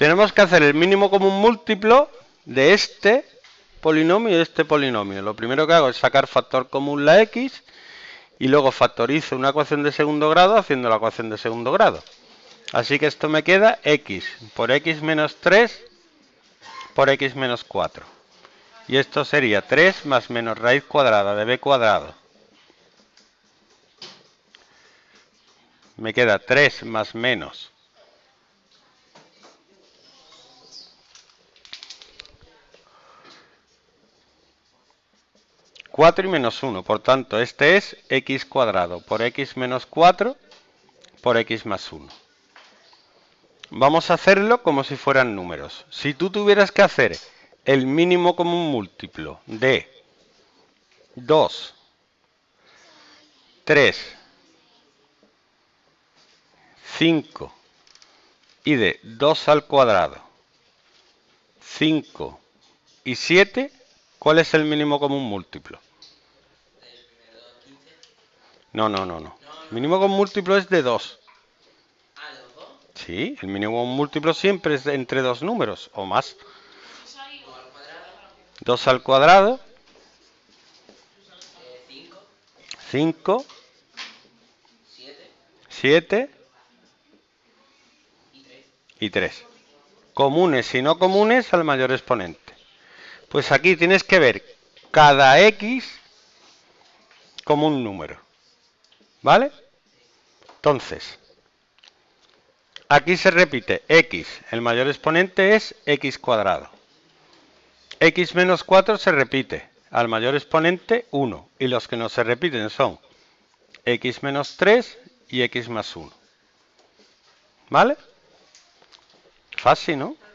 Tenemos que hacer el mínimo común múltiplo de este polinomio y este polinomio. Lo primero que hago es sacar factor común la x y luego factorizo una ecuación de segundo grado haciendo la ecuación de segundo grado. Así que esto me queda x por x menos 3 por x menos 4. Y esto sería 3 más menos raíz cuadrada de b cuadrado. Me queda 3 más menos 4 y menos 1. Por tanto, este es x cuadrado por x menos 4 por x más 1. Vamos a hacerlo como si fueran números. Si tú tuvieras que hacer el mínimo común múltiplo de 2, 3, 5 y de 2 al cuadrado, 5 y 7, ¿cuál es el mínimo común múltiplo? No. El mínimo común múltiplo es de 2. Sí, el mínimo común múltiplo siempre es entre dos números o más. 2 al cuadrado, 5, 7 y 3. Comunes y no comunes al mayor exponente. Pues aquí tienes que ver cada x como un número, ¿vale? Entonces, aquí se repite x, el mayor exponente es x cuadrado. X menos 4 se repite, al mayor exponente 1. Y los que no se repiten son x menos 3 y x más 1. ¿Vale? Fácil, ¿no?